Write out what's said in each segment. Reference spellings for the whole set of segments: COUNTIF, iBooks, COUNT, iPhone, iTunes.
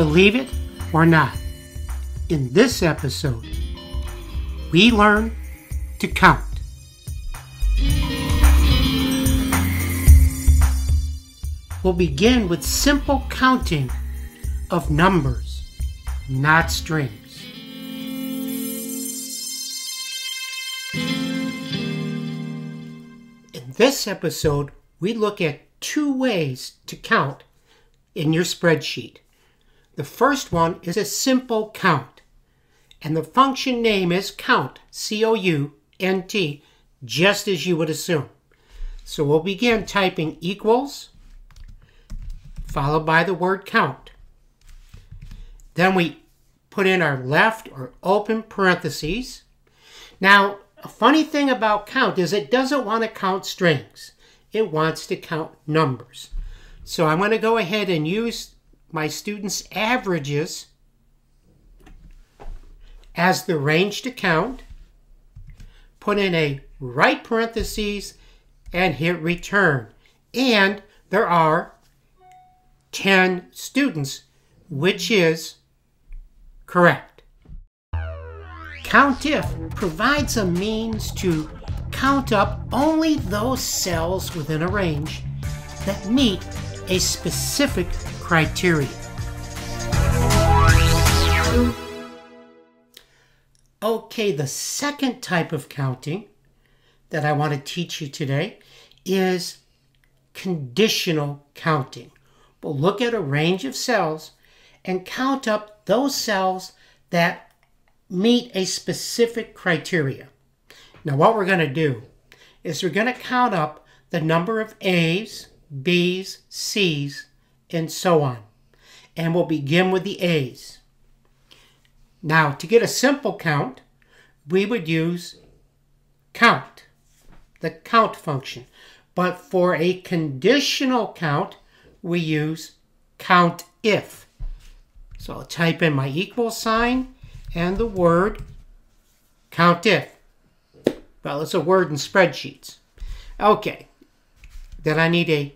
Believe it or not, in this episode, we learn to count. We'll begin with simple counting of numbers, not strings. In this episode, we look at two ways to count in your spreadsheet. The first one is a simple count, and the function name is count, C-O-U-N-T, just as you would assume. So we'll begin typing equals, followed by the word count. Then we put in our left or open parentheses. Now, a funny thing about count is it doesn't want to count strings. It wants to count numbers. So I'm going to go ahead and use my students' averages as the range to count, put in a right parentheses, and hit return. And there are 10 students, which is correct. COUNTIF provides a means to count up only those cells within a range that meet a specific criteria. Okay, the second type of counting that I want to teach you today is conditional counting. We'll look at a range of cells and count up those cells that meet a specific criteria. Now what we're going to do is we're going to count up the number of A's, B's, C's, and so on. And we'll begin with the A's. Now, to get a simple count, we would use count, the count function. But for a conditional count, we use COUNTIF. So I'll type in my equal sign and the word COUNTIF. Well, it's a word in spreadsheets. Okay, then I need a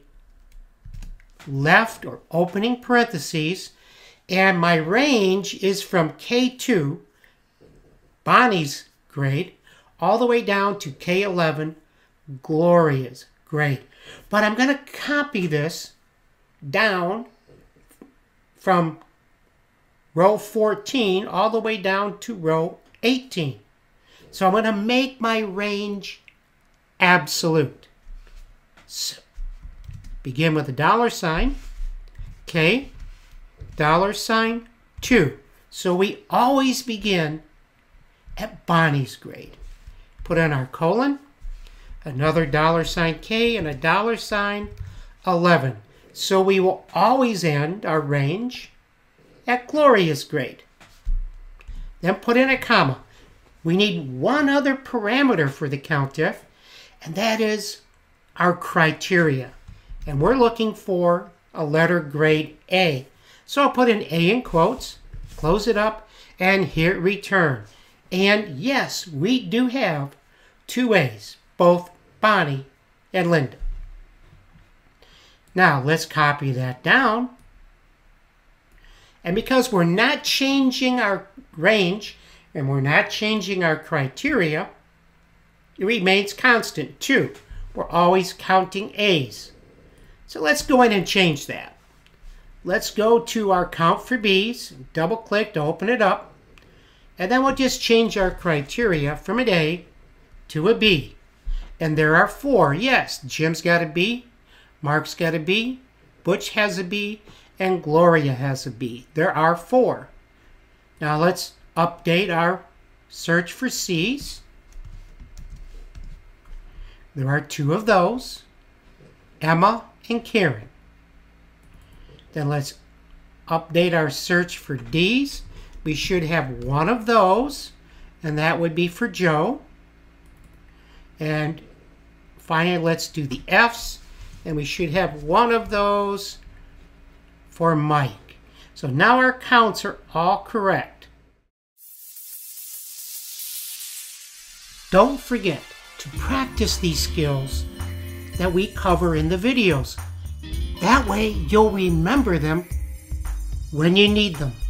left or opening parentheses, and my range is from K2, Bonnie's grade, all the way down to K11, Gloria's grade. But I'm going to copy this down from row 14 all the way down to row 18. So I'm going to make my range absolute. So begin with a dollar sign, K, dollar sign, 2. So we always begin at Bonnie's grade. Put in our colon, another dollar sign K, and a dollar sign 11. So we will always end our range at Gloria's grade. Then put in a comma. We need one other parameter for the COUNTIF, and that is our criteria. And we're looking for a letter grade A. So I'll put in A in quotes, close it up, and hit return. And yes, we do have two A's, both Bonnie and Linda. Now, let's copy that down. And because we're not changing our range and we're not changing our criteria, it remains constant, 2. We're always counting A's. So let's go in and change that. Let's go to our count for B's, double-click to open it up, and then we'll just change our criteria from an A to a B. And there are 4. Yes, Jim's got a B. Mark's got a B, Butch has a B, and Gloria has a B. There are 4. Now let's update our search for C's. There are 2 of those, Emma and Karen. Then let's update our search for D's. We should have 1 of those, and that would be for Joe. And finally, let's do the F's. And we should have 1 of those for Mike. So now our counts are all correct. Don't forget to practice these skills that we cover in the videos. That way you'll remember them when you need them.